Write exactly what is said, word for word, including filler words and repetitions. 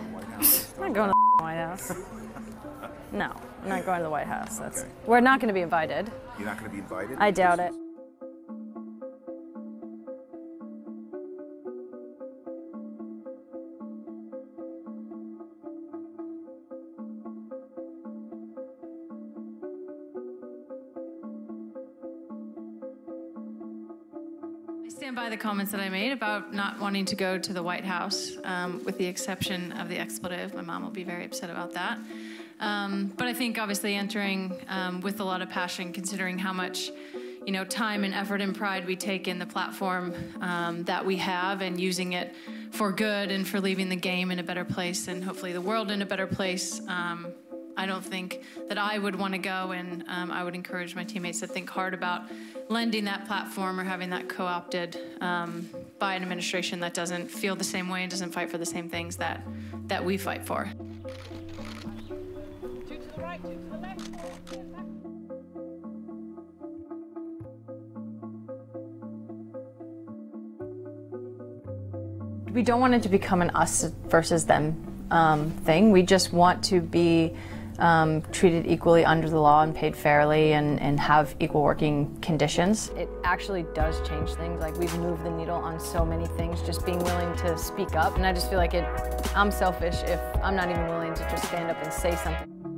to the White House. I'm not going to the White House. No, I'm not going to the White House. That's, okay. We're not going to be invited. You're not going to be invited? I doubt it. Stand by the comments that I made about not wanting to go to the White House, um, with the exception of the expletive. My mom will be very upset about that. Um, but I think obviously entering um, with a lot of passion, considering how much you know time and effort and pride we take in the platform um, that we have, and using it for good and for leaving the game in a better place and hopefully the world in a better place. Um, I don't think that I would want to go, and um, I would encourage my teammates to think hard about lending that platform or having that co-opted um, by an administration that doesn't feel the same way and doesn't fight for the same things that, that we fight for. Two to the right, two to the left, two to the left. We don't want it to become an us versus them um, thing. We just want to be Um, treated equally under the law and paid fairly, and, and have equal working conditions. It actually does change things. Like, we've moved the needle on so many things, just being willing to speak up. And I just feel like it, I'm selfish if I'm not even willing to just stand up and say something.